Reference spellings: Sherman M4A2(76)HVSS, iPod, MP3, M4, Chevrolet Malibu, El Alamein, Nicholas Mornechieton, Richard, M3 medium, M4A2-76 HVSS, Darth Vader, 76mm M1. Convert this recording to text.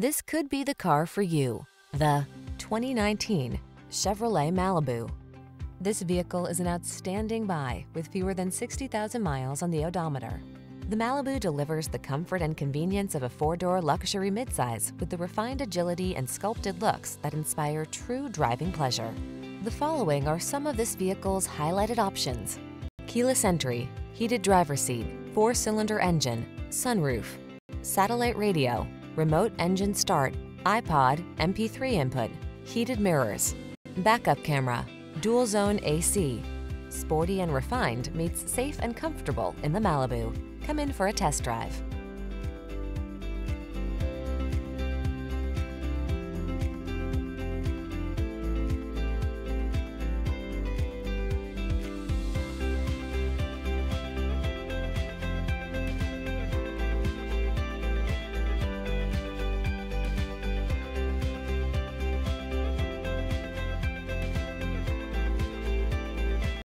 This could be the car for you. The 2019 Chevrolet Malibu. This vehicle is an outstanding buy with fewer than 60,000 miles on the odometer. The Malibu delivers the comfort and convenience of a four-door luxury midsize with the refined agility and sculpted looks that inspire true driving pleasure. The following are some of this vehicle's highlighted options: keyless entry, heated driver's seat, four-cylinder engine, sunroof, satellite radio, remote engine start, iPod, MP3 input, heated mirrors, backup camera, dual zone AC. Sporty and refined meets safe and comfortable in the Malibu. Come in for a test drive.